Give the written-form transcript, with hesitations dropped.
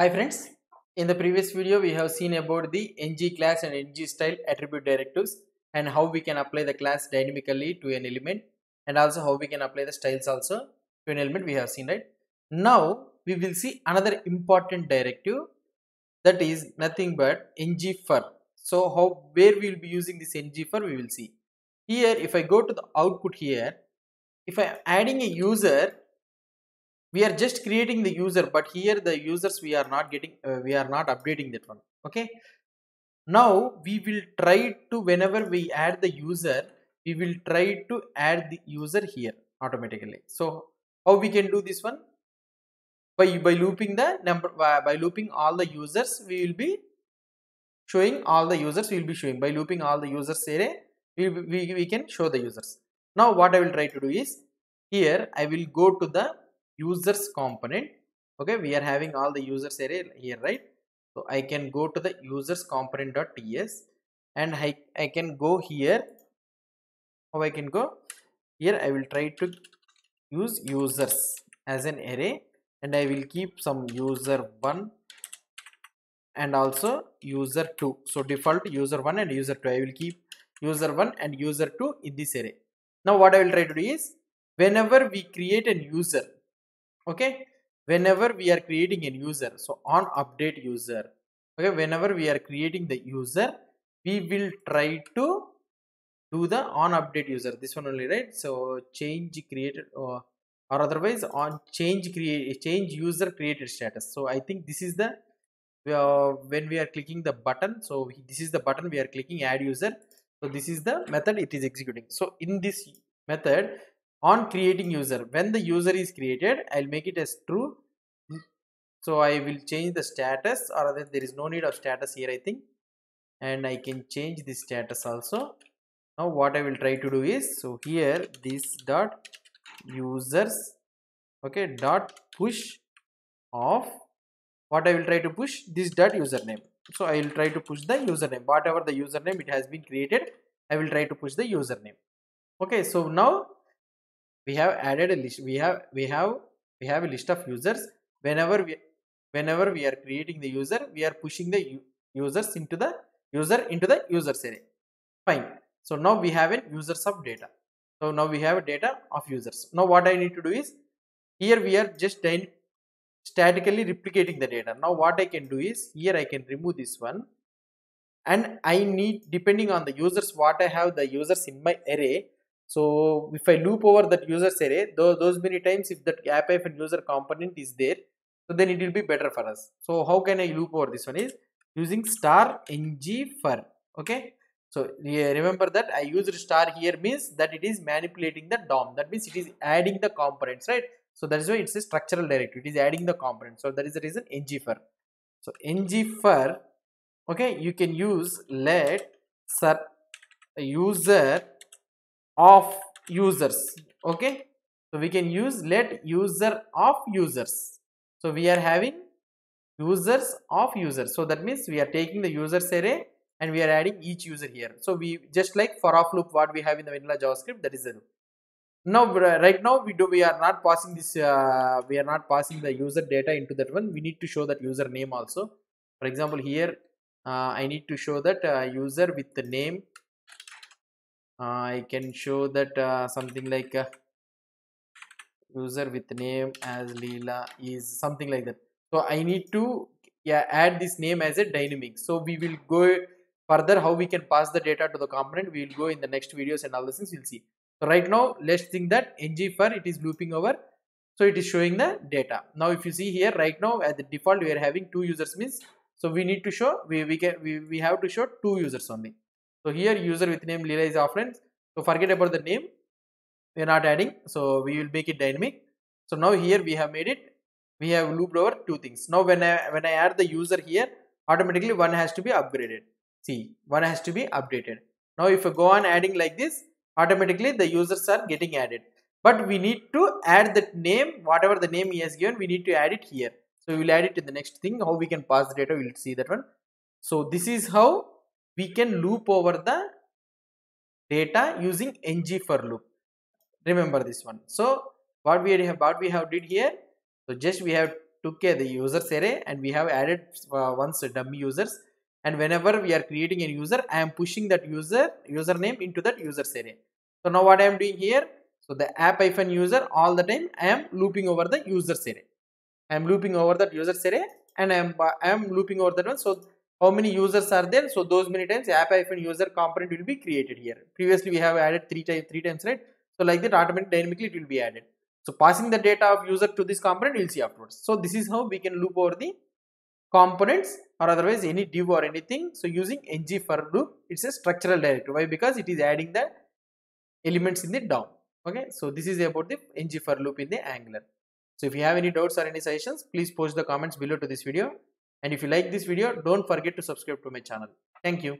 Hi friends, in the previous video we have seen about the ngClass and ngStyle attribute directives and how we can apply the class dynamically to an element, and also how we can apply the styles also to an element we have seen, right? Now we will see another important directive, that is nothing but ngFor. So where we will be using this ngFor we will see. Here if I go to the output here, if I am adding a user, we are just creating the user, but here the users we are not getting, we are not updating that one. Okay. Now we will try to, whenever we add the user, we will try to add the user here automatically. So how we can do this one? By looping the number, by looping all the users, we will be showing all the users. We will be showing by looping all the users array. We can show the users. Now what I will try to do is, here I will go to the users component. Okay, we are having all the users array here, right? So I can go to the users component.ts and I can go here. How I can go here? I will try to use users as an array, and I will keep some user1 and also user2. So default user1 and user2. I will keep user1 and user2 in this array. Now what I will try to do is, whenever we create a user, okay, whenever we are creating a user, so on update user, okay, whenever we are creating the user, we will try to do the on update user, this one only, right? So change created or otherwise on change user created status. So I think this is the when we are clicking the button, so this is the button we are clicking, add user. So this is the method it is executing. So in this method, on creating user, when the user is created, I'll make it as true. So I will change the status, or there is no need of status here I think, and I can change the status also. Now what I will try to do is, so here this dot users, okay, dot push off. What I will try to push, this dot username. So I will try to push the username, whatever the username it has been created, I will try to push the username. Okay, so now we have added a list, we have a list of users. Whenever we are creating the user, we are pushing the users into the users array. Fine. So now we have a users of data. So now we have a data of users. Now what I need to do is, here we are just statically replicating the data. Now what I can do is, here I can remove this one, and I need, depending on the users, what I have the users in my array. So if I loop over that users array, those many times if that app-user component is there, so then it will be better for us. So how can I loop over this one is using star ngFor. Okay, so yeah, remember that I used star here means that it is manipulating the DOM, that means it is adding the components, right? So that is why it's a structural directive, it is adding the components. So that is the reason ngFor. So ngFor, okay, you can use let user of users. Okay, so we can use let user of users. So we are having users of users, so that means we are taking the users array and we are adding each user here. So we just like for off loop what we have in the vanilla JavaScript, that is the loop. Now right now we are not passing the user data into that one. We need to show that user name also. For example here I need to show that user with the name. I can show that something like user with name as Leela is something like that. So I need to add this name as a dynamic. So we will go further how we can pass the data to the component. We will go in the next videos and all the things we'll see. So right now let's think that ngFor, it is looping over, so it is showing the data. Now if you see here, right now at the default we are having two users means, so we need to show we have to show two users only. So here user with name Leela is offline, so forget about the name, we are not adding, so we will make it dynamic. So now here we have made it, we have looped over two things. Now when I add the user here, automatically one has to be upgraded, see, one has to be updated. Now if I go on adding like this, automatically the users are getting added, but we need to add that name, whatever the name he has given, we need to add it here. So we will add it in the next thing, how we can pass the data, we will see that one. So this is how we can loop over the data using ngFor loop. Remember this one. So what we have did here, so just we have took the users array and we have added once dummy users, and whenever we are creating a user, I am pushing that username into that users array. So now what I am doing here, so the app-user, all the time I am looping over the users array. I am looping over that users array and I am looping over that one. So how many users are there? So those many times the app-user component will be created here. Previously we have added three times, right? So like that automatically dynamically it will be added. So passing the data of user to this component, we'll see afterwards. So this is how we can loop over the components or otherwise any div or anything. So using ngFor loop, it's a structural directive. Why? Because it is adding the elements in the DOM. Okay, so this is about the ngFor loop in the Angular. So if you have any doubts or any suggestions, please post the comments below to this video. And if you like this video, don't forget to subscribe to my channel. Thank you.